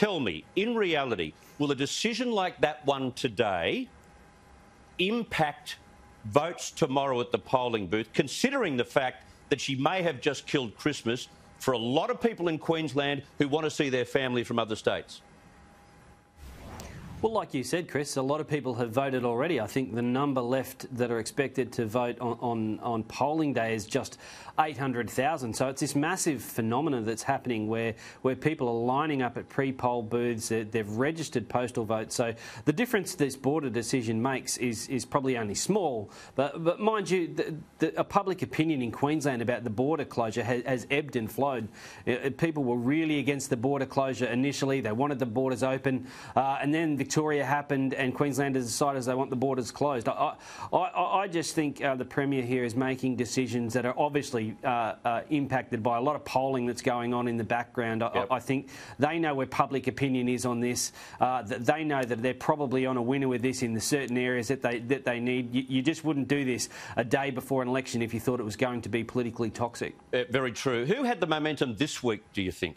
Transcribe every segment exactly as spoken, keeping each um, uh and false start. tell me, in reality, will a decision like that one today impact votes tomorrow at the polling booth, considering the fact that she may have just killed Christmas for a lot of people in Queensland who want to see their family from other states? Well, like you said, Chris, a lot of people have voted already. I think the number left that are expected to vote on, on, on polling day is just eight hundred thousand. So it's this massive phenomenon that's happening where, where people are lining up at pre-poll booths. They've registered postal votes. So the difference this border decision makes is, is probably only small. But, but mind you, the, the, a public opinion in Queensland about the border closure has, has ebbed and flowed. People were really against the border closure initially. They wanted the borders open. Uh, and then the Victoria happened and Queenslanders decided they want the borders closed. I, I, I just think uh, the Premier here is making decisions that are obviously uh, uh, impacted by a lot of polling that's going on in the background. I, yep. I think they know where public opinion is on this. Uh, they know that they're probably on a winner with this in the certain areas that they, that they need. You, you just wouldn't do this a day before an election if you thought it was going to be politically toxic. Uh, very true. Who had the momentum this week, do you think?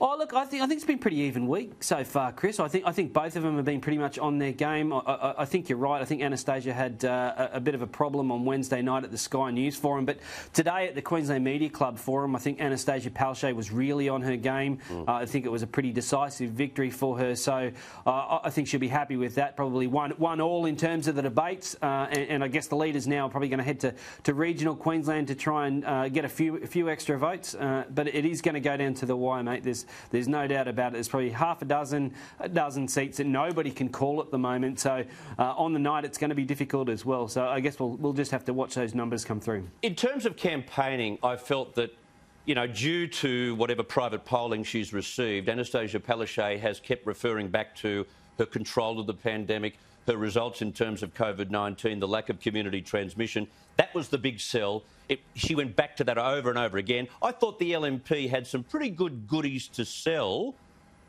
Oh, look, I think I think it's been pretty even week so far, Chris. I think I think both of them have been pretty much on their game. I, I, I think you're right. I think Anastasia had uh, a, a bit of a problem on Wednesday night at the Sky News Forum. But today at the Queensland Media Club Forum, I think Anastasia Palaszczuk was really on her game. Mm. Uh, I think it was a pretty decisive victory for her. So uh, I think she'll be happy with that. Probably one, one all in terms of the debates. Uh, and, and I guess the leaders now are probably going to head to, to regional Queensland to try and uh, get a few, a few extra votes. Uh, but it is going to go down to the wire, mate. There's There's no doubt about it. There's probably half a dozen, a dozen seats that nobody can call at the moment. So uh, on the night, it's going to be difficult as well. So I guess we'll, we'll just have to watch those numbers come through. In terms of campaigning, I felt that, you know, due to whatever private polling she's received, Anastasia Palaszczuk has kept referring back to her control of the pandemic, her results in terms of COVID nineteen, the lack of community transmission. That was the big sell. It, she went back to that over and over again. I thought the L N P had some pretty good goodies to sell,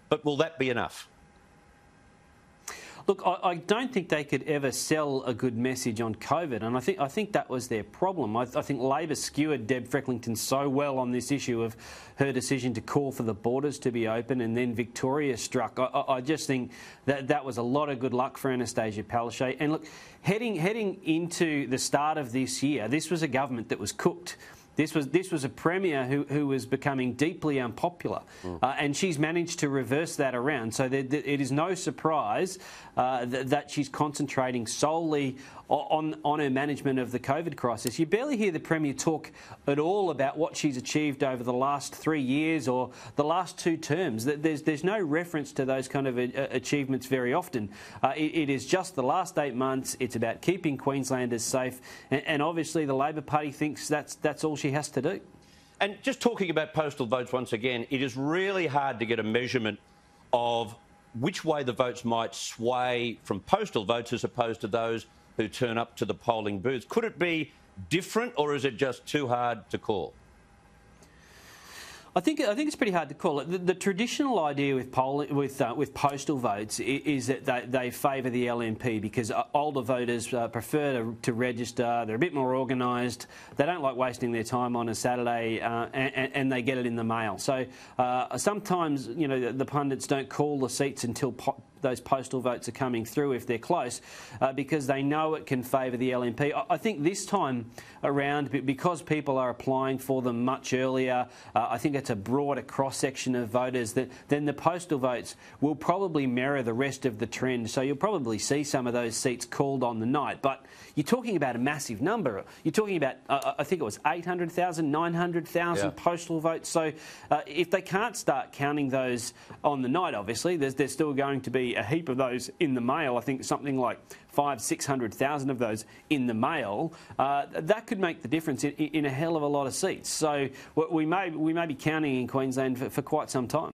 but will that be enough? Look, I, I don't think they could ever sell a good message on COVID, and I think I think that was their problem. I, I think Labor skewered Deb Frecklington so well on this issue of her decision to call for the borders to be open, and then Victoria struck. I, I, I just think that that was a lot of good luck for Anastasia Palaszczuk. And look, heading heading into the start of this year, this was a government that was cooked. This was this was a Premier who, who was becoming deeply unpopular, mm. uh, and she's managed to reverse that around. So there, there, it is no surprise uh, th that she's concentrating solely on, on her management of the COVID crisis. You barely hear the Premier talk at all about what she's achieved over the last three years or the last two terms. There's, there's no reference to those kind of a, a achievements very often. Uh, it, it is just the last eight months. It's about keeping Queenslanders safe, and, and obviously the Labor Party thinks that's that's all she has to do. And just talking about postal votes once again, it is really hard to get a measurement of which way the votes might sway from postal votes as opposed to those who turn up to the polling booths. Could it be different, or is it just too hard to call? I think I think it's pretty hard to call it. The, the traditional idea with poll, with uh, with postal votes is, is that they, they favour the L N P because older voters uh, prefer to, to register. They're a bit more organised. They don't like wasting their time on a Saturday, uh, and, and they get it in the mail. So uh, sometimes, you know, the, the pundits don't call the seats until po those postal votes are coming through if they're close, uh, because they know it can favour the L N P. I, I think this time around, because people are applying for them much earlier, uh, I think it's a broader cross-section of voters, that then the postal votes will probably mirror the rest of the trend. So you'll probably see some of those seats called on the night. But you're talking about a massive number. You're talking about, uh, I think it was eight hundred thousand, nine hundred thousand yeah. postal votes. So uh, if they can't start counting those on the night, obviously, there's, there's still going to be a heap of those in the mail. I think something like five, six hundred thousand of those in the mail, uh, that could make the difference in, in a hell of a lot of seats. So we may, we may be counting in Queensland for, for quite some time.